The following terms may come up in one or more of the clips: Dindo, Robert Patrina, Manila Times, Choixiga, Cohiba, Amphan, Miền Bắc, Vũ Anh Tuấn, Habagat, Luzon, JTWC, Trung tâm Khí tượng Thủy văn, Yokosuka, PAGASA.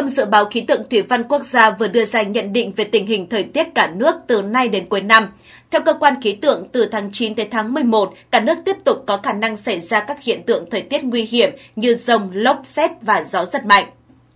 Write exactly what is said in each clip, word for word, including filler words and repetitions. tâm Dự báo Khí tượng Thủy văn Quốc gia vừa đưa ra nhận định về tình hình thời tiết cả nước từ nay đến cuối năm. Theo cơ quan khí tượng, từ tháng chín tới tháng mười một, cả nước tiếp tục có khả năng xảy ra các hiện tượng thời tiết nguy hiểm như dông, lốc, sét và gió giật mạnh.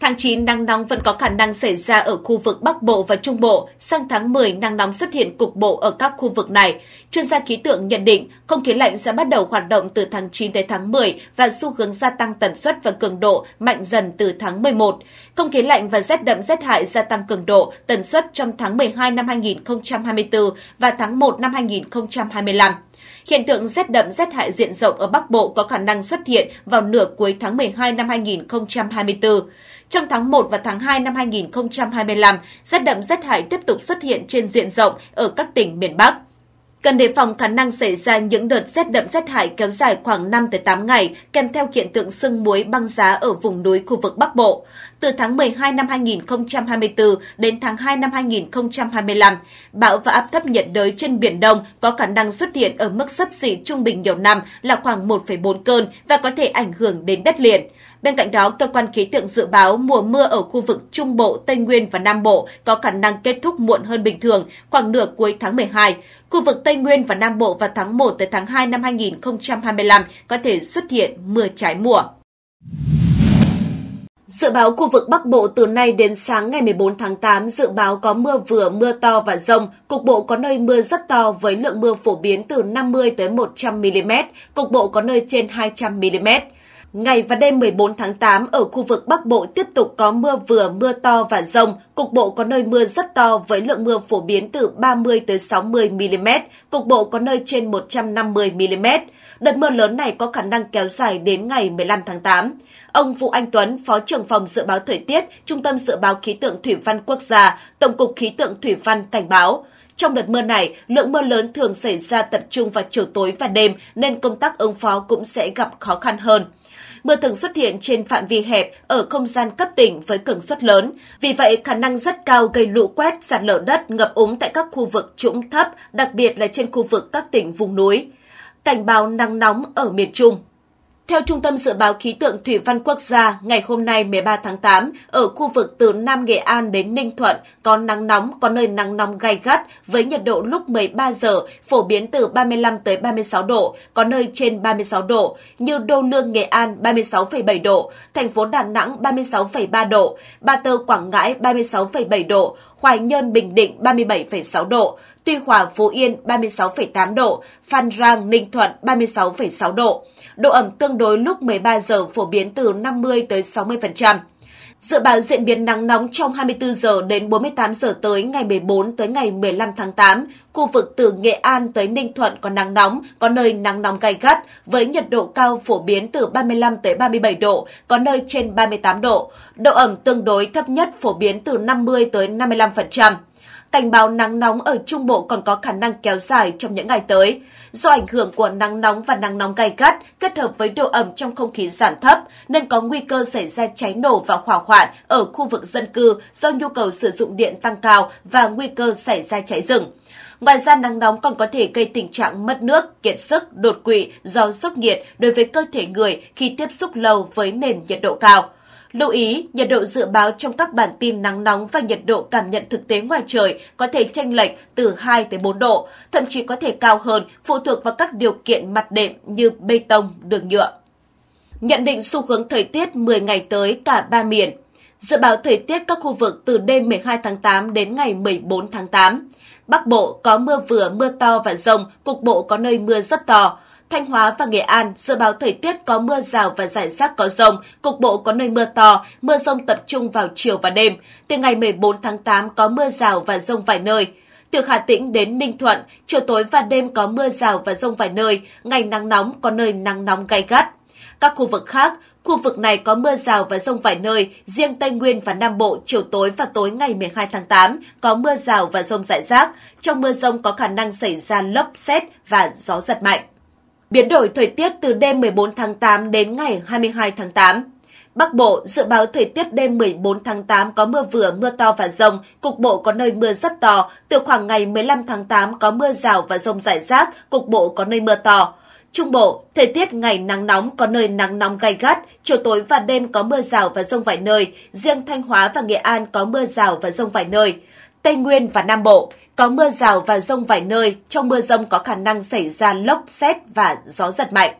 Tháng chín, nắng nóng vẫn có khả năng xảy ra ở khu vực Bắc Bộ và Trung Bộ. Sang tháng mười, nắng nóng xuất hiện cục bộ ở các khu vực này. Chuyên gia khí tượng nhận định, không khí lạnh sẽ bắt đầu hoạt động từ tháng chín tới tháng mười và xu hướng gia tăng tần suất và cường độ mạnh dần từ tháng mười một. Không khí lạnh và rét đậm rét hại gia tăng cường độ, tần suất trong tháng mười hai năm hai nghìn không trăm hai mươi tư và tháng một năm hai nghìn không trăm hai mươi lăm. Hiện tượng rét đậm rét hại diện rộng ở Bắc Bộ có khả năng xuất hiện vào nửa cuối tháng mười hai năm hai nghìn không trăm hai mươi tư. Trong tháng một và tháng hai năm hai nghìn không trăm hai mươi lăm, rét đậm rét hại tiếp tục xuất hiện trên diện rộng ở các tỉnh miền Bắc. Cần đề phòng khả năng xảy ra những đợt rét đậm rét hại kéo dài khoảng năm tới tám ngày, kèm theo hiện tượng sương muối băng giá ở vùng núi khu vực Bắc Bộ. Từ tháng mười hai năm hai nghìn không trăm hai mươi tư đến tháng hai năm hai nghìn không trăm hai mươi lăm, bão và áp thấp nhiệt đới trên Biển Đông có khả năng xuất hiện ở mức xấp xỉ trung bình nhiều năm là khoảng một phẩy bốn cơn và có thể ảnh hưởng đến đất liền. Bên cạnh đó, cơ quan khí tượng dự báo mùa mưa ở khu vực Trung Bộ, Tây Nguyên và Nam Bộ có khả năng kết thúc muộn hơn bình thường, khoảng nửa cuối tháng mười hai. Khu vực Tây Nguyên và Nam Bộ vào tháng một tới tháng hai năm hai nghìn không trăm hai mươi lăm có thể xuất hiện mưa trái mùa. Dự báo khu vực Bắc Bộ từ nay đến sáng ngày mười bốn tháng tám, dự báo có mưa vừa, mưa to và dông. Cục bộ có nơi mưa rất to với lượng mưa phổ biến từ năm mươi đến một trăm mi-li-mét, cục bộ có nơi trên hai trăm mi-li-mét. Ngày và đêm mười bốn tháng tám, ở khu vực Bắc Bộ tiếp tục có mưa vừa, mưa to và dông. Cục bộ có nơi mưa rất to với lượng mưa phổ biến từ ba mươi đến sáu mươi mi-li-mét, cục bộ có nơi trên một trăm năm mươi mi-li-mét. Đợt mưa lớn này có khả năng kéo dài đến ngày mười lăm tháng tám. Ông Vũ Anh Tuấn, Phó trưởng phòng dự báo thời tiết, Trung tâm Dự báo Khí tượng Thủy văn Quốc gia, Tổng cục Khí tượng Thủy văn cảnh báo. Trong đợt mưa này, lượng mưa lớn thường xảy ra tập trung vào chiều tối và đêm nên công tác ứng phó cũng sẽ gặp khó khăn hơn. Mưa thường xuất hiện trên phạm vi hẹp ở không gian cấp tỉnh với cường suất lớn. Vì vậy, khả năng rất cao gây lũ quét, sạt lở đất, ngập úng tại các khu vực trũng thấp, đặc biệt là trên khu vực các tỉnh vùng núi. Cảnh báo nắng nóng ở miền Trung. Theo Trung tâm Dự báo Khí tượng Thủy văn Quốc gia, ngày hôm nay mười ba tháng tám, ở khu vực từ Nam Nghệ An đến Ninh Thuận có nắng nóng, có nơi nắng nóng gay gắt với nhiệt độ lúc mười ba giờ phổ biến từ ba mươi lăm tới ba mươi sáu độ, có nơi trên ba mươi sáu độ, như Đô Lương Nghệ An ba mươi sáu phẩy bảy độ, thành phố Đà Nẵng ba mươi sáu phẩy ba độ, Ba Tơ Quảng Ngãi ba mươi sáu phẩy bảy độ, Hoài Nhơn Bình Định ba mươi bảy phẩy sáu độ, Tuy Hòa Phú Yên ba mươi sáu phẩy tám độ, Phan Rang Ninh Thuận ba mươi sáu phẩy sáu độ. Độ ẩm tương đối lúc mười ba giờ phổ biến từ năm mươi tới sáu mươi phần trăm. Dự báo diễn biến nắng nóng trong hai mươi tư giờ đến bốn mươi tám giờ tới ngày mười bốn tới ngày mười lăm tháng tám, khu vực từ Nghệ An tới Ninh Thuận có nắng nóng, có nơi nắng nóng gay gắt với nhiệt độ cao phổ biến từ ba mươi lăm tới ba mươi bảy độ, có nơi trên ba mươi tám độ. Độ ẩm tương đối thấp nhất phổ biến từ năm mươi tới năm mươi lăm phần trăm. Cảnh báo nắng nóng ở Trung Bộ còn có khả năng kéo dài trong những ngày tới. Do ảnh hưởng của nắng nóng và nắng nóng gay gắt kết hợp với độ ẩm trong không khí giảm thấp nên có nguy cơ xảy ra cháy nổ và hỏa hoạn ở khu vực dân cư do nhu cầu sử dụng điện tăng cao và nguy cơ xảy ra cháy rừng. Ngoài ra, nắng nóng còn có thể gây tình trạng mất nước, kiệt sức, đột quỵ do sốc nhiệt đối với cơ thể người khi tiếp xúc lâu với nền nhiệt độ cao. Lưu ý, nhiệt độ dự báo trong các bản tin nắng nóng và nhiệt độ cảm nhận thực tế ngoài trời có thể chênh lệch từ hai tới bốn độ, thậm chí có thể cao hơn phụ thuộc vào các điều kiện mặt đệm như bê tông, đường nhựa. Nhận định xu hướng thời tiết mười ngày tới cả ba miền. Dự báo thời tiết các khu vực từ đêm mười hai tháng tám đến ngày mười bốn tháng tám. Bắc Bộ có mưa vừa, mưa to và dông, cục bộ có nơi mưa rất to. Thanh Hóa và Nghệ An dự báo thời tiết có mưa rào và rải rác có dông, cục bộ có nơi mưa to, mưa dông tập trung vào chiều và đêm. Từ ngày mười bốn tháng tám có mưa rào và dông vài nơi. Từ Hà Tĩnh đến Ninh Thuận, chiều tối và đêm có mưa rào và dông vài nơi, ngày nắng nóng có nơi nắng nóng gay gắt. Các khu vực khác, khu vực này có mưa rào và dông vài nơi, riêng Tây Nguyên và Nam Bộ chiều tối và tối ngày mười hai tháng tám có mưa rào và dông rải rác, trong mưa dông có khả năng xảy ra lốc sét và gió giật mạnh. Biến đổi thời tiết từ đêm mười bốn tháng tám đến ngày hai mươi hai tháng tám. Bắc Bộ dự báo thời tiết đêm mười bốn tháng tám có mưa vừa, mưa to và dông, cục bộ có nơi mưa rất to, từ khoảng ngày mười lăm tháng tám có mưa rào và dông rải rác, cục bộ có nơi mưa to. Trung Bộ, thời tiết ngày nắng nóng, có nơi nắng nóng gay gắt, chiều tối và đêm có mưa rào và dông vài nơi, riêng Thanh Hóa và Nghệ An có mưa rào và dông vài nơi. Tây Nguyên và Nam Bộ có mưa rào và dông vài nơi, trong mưa dông có khả năng xảy ra lốc, sét và gió giật mạnh.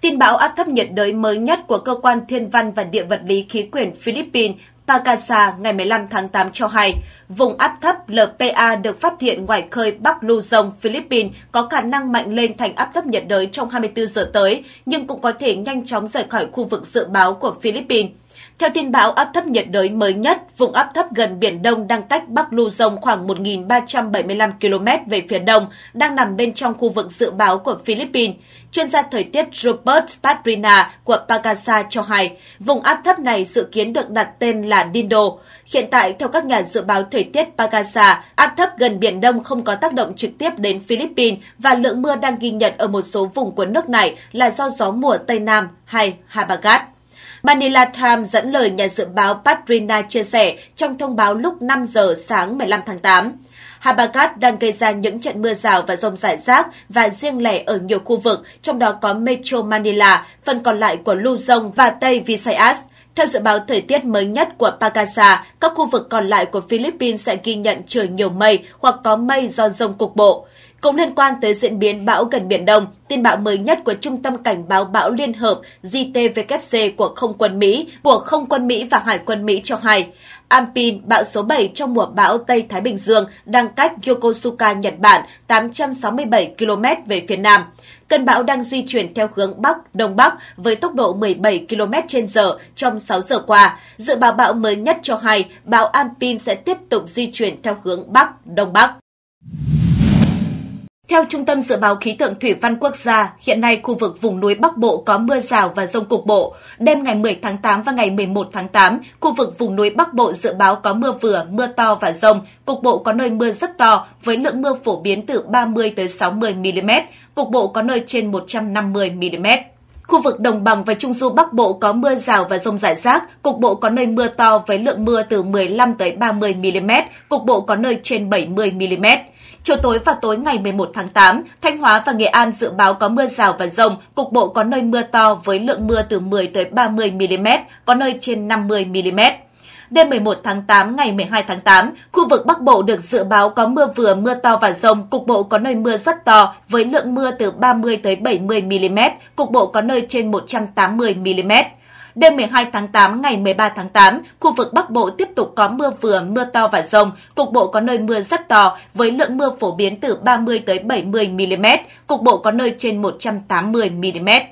Tin bão áp thấp nhiệt đới mới nhất của Cơ quan Thiên văn và Địa vật lý Khí quyển Philippines PAGASA ngày mười lăm tháng tám cho hay, vùng áp thấp lờ pê a được phát hiện ngoài khơi Bắc Luzon, Philippines có khả năng mạnh lên thành áp thấp nhiệt đới trong hai mươi tư giờ tới, nhưng cũng có thể nhanh chóng rời khỏi khu vực dự báo của Philippines. Theo tin báo áp thấp nhiệt đới mới nhất, vùng áp thấp gần Biển Đông đang cách Bắc Luzon khoảng một nghìn ba trăm bảy mươi lăm ki lô mét về phía đông, đang nằm bên trong khu vực dự báo của Philippines. Chuyên gia thời tiết Robert Patrina của PAGASA cho hay, vùng áp thấp này dự kiến được đặt tên là Dindo. Hiện tại, theo các nhà dự báo thời tiết PAGASA, áp thấp gần Biển Đông không có tác động trực tiếp đến Philippines và lượng mưa đang ghi nhận ở một số vùng của nước này là do gió mùa Tây Nam hay Habagat. Manila Times dẫn lời nhà dự báo Patrina chia sẻ trong thông báo lúc năm giờ sáng mười lăm tháng tám. Habagat đang gây ra những trận mưa rào và dông rải rác và riêng lẻ ở nhiều khu vực, trong đó có Metro Manila, phần còn lại của Luzon và Tây Visayas. Theo dự báo thời tiết mới nhất của PAGASA, các khu vực còn lại của Philippines sẽ ghi nhận trời nhiều mây hoặc có mây do dông cục bộ. Cũng liên quan tới diễn biến bão gần Biển Đông, tin bão mới nhất của Trung tâm Cảnh báo Bão Liên hợp J T W C của Không quân Mỹ, của Không quân Mỹ và Hải quân Mỹ cho hay, Amphan, bão số bảy trong mùa bão Tây Thái Bình Dương, đang cách Yokosuka, Nhật Bản, tám trăm sáu mươi bảy ki lô mét về phía nam. Cơn bão đang di chuyển theo hướng Bắc, Đông Bắc với tốc độ mười bảy ki lô mét trên giờ trong sáu giờ qua. Dự báo bão mới nhất cho hay, bão Amphan sẽ tiếp tục di chuyển theo hướng Bắc, Đông Bắc. Theo Trung tâm Dự báo Khí tượng Thủy văn Quốc gia, hiện nay khu vực vùng núi Bắc Bộ có mưa rào và dông cục bộ. Đêm ngày mười tháng tám và ngày mười một tháng tám, khu vực vùng núi Bắc Bộ dự báo có mưa vừa, mưa to và dông. Cục bộ có nơi mưa rất to, với lượng mưa phổ biến từ ba mươi đến sáu mươi mi li mét, cục bộ có nơi trên một trăm năm mươi mi li mét. Khu vực Đồng bằng và Trung du Bắc Bộ có mưa rào và dông rải rác, cục bộ có nơi mưa to với lượng mưa từ mười lăm đến ba mươi mi li mét, cục bộ có nơi trên bảy mươi mi li mét. Chiều tối và tối ngày mười một tháng tám, Thanh Hóa và Nghệ An dự báo có mưa rào và dông, cục bộ có nơi mưa to với lượng mưa từ mười đến ba mươi mi li mét, có nơi trên năm mươi mi li mét. Đêm mười một tháng tám, ngày mười hai tháng tám, khu vực Bắc Bộ được dự báo có mưa vừa, mưa to và dông, cục bộ có nơi mưa rất to với lượng mưa từ ba mươi đến bảy mươi mi li mét, cục bộ có nơi trên một trăm tám mươi mi li mét. Đêm mười hai tháng tám, ngày mười ba tháng tám, khu vực Bắc Bộ tiếp tục có mưa vừa, mưa to và dông, cục bộ có nơi mưa rất to với lượng mưa phổ biến từ ba mươi đến bảy mươi mi li mét, cục bộ có nơi trên một trăm tám mươi mi li mét.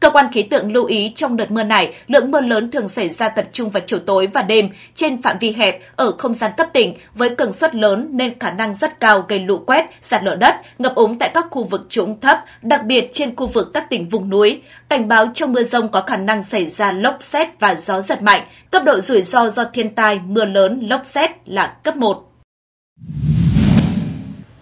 Cơ quan khí tượng lưu ý trong đợt mưa này, lượng mưa lớn thường xảy ra tập trung vào chiều tối và đêm trên phạm vi hẹp ở không gian cấp tỉnh với cường suất lớn nên khả năng rất cao gây lũ quét, sạt lở đất, ngập úng tại các khu vực trũng thấp, đặc biệt trên khu vực các tỉnh vùng núi. Cảnh báo trong mưa dông có khả năng xảy ra lốc sét và gió giật mạnh. Cấp độ rủi ro do thiên tai, mưa lớn, lốc sét là cấp một.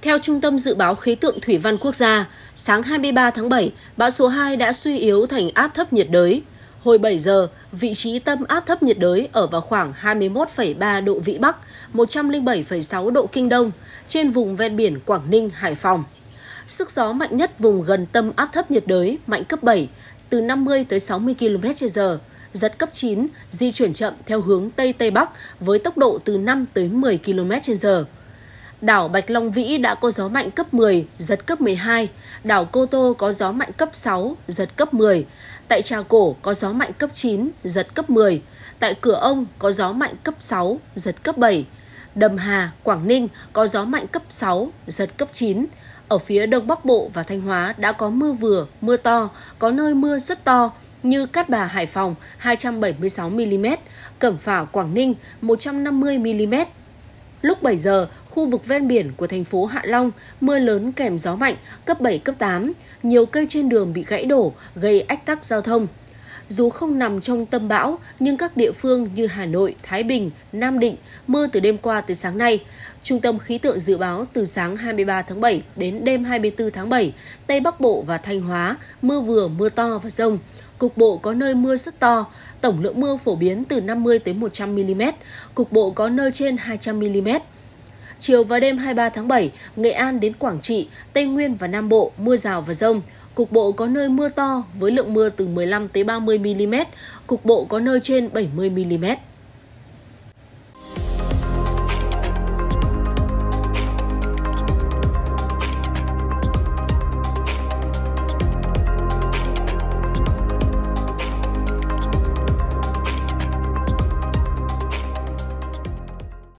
Theo Trung tâm Dự báo Khí tượng Thủy văn Quốc gia, sáng hai mươi ba tháng bảy, bão số hai đã suy yếu thành áp thấp nhiệt đới. Hồi bảy giờ, vị trí tâm áp thấp nhiệt đới ở vào khoảng hai mươi mốt phẩy ba độ Vĩ Bắc, một trăm lẻ bảy phẩy sáu độ Kinh Đông, trên vùng ven biển Quảng Ninh, Hải Phòng. Sức gió mạnh nhất vùng gần tâm áp thấp nhiệt đới mạnh cấp bảy, từ năm mươi đến sáu mươi ki lô mét trên giờ, giật cấp chín, di chuyển chậm theo hướng Tây Tây Bắc với tốc độ từ năm đến mười ki lô mét trên giờ. Đảo Bạch Long Vĩ đã có gió mạnh cấp mười, giật cấp mười hai. Đảo Cô Tô có gió mạnh cấp sáu, giật cấp mười. Tại Trà Cổ có gió mạnh cấp chín, giật cấp mười. Tại Cửa Ông có gió mạnh cấp sáu, giật cấp bảy. Đầm Hà, Quảng Ninh có gió mạnh cấp sáu, giật cấp chín. Ở phía Đông Bắc Bộ và Thanh Hóa đã có mưa vừa, mưa to, có nơi mưa rất to như Cát Bà, Hải Phòng hai trăm bảy mươi sáu mi li mét, Cẩm Phả, Quảng Ninh một trăm năm mươi mi li mét. Lúc bảy giờ, khu vực ven biển của thành phố Hạ Long, mưa lớn kèm gió mạnh, cấp bảy, cấp tám. Nhiều cây trên đường bị gãy đổ, gây ách tắc giao thông. Dù không nằm trong tâm bão, nhưng các địa phương như Hà Nội, Thái Bình, Nam Định mưa từ đêm qua tới sáng nay. Trung tâm Khí tượng dự báo từ sáng hai mươi ba tháng bảy đến đêm hai mươi tư tháng bảy, Tây Bắc Bộ và Thanh Hóa mưa vừa, mưa to và dông. Cục bộ có nơi mưa rất to, tổng lượng mưa phổ biến từ năm mươi đến một trăm mi li mét, cục bộ có nơi trên hai trăm mi li mét. Chiều và đêm hai mươi ba tháng bảy, Nghệ An đến Quảng Trị, Tây Nguyên và Nam Bộ mưa rào và dông. Cục bộ có nơi mưa to với lượng mưa từ mười lăm đến ba mươi mi li mét, cục bộ có nơi trên bảy mươi mi li mét.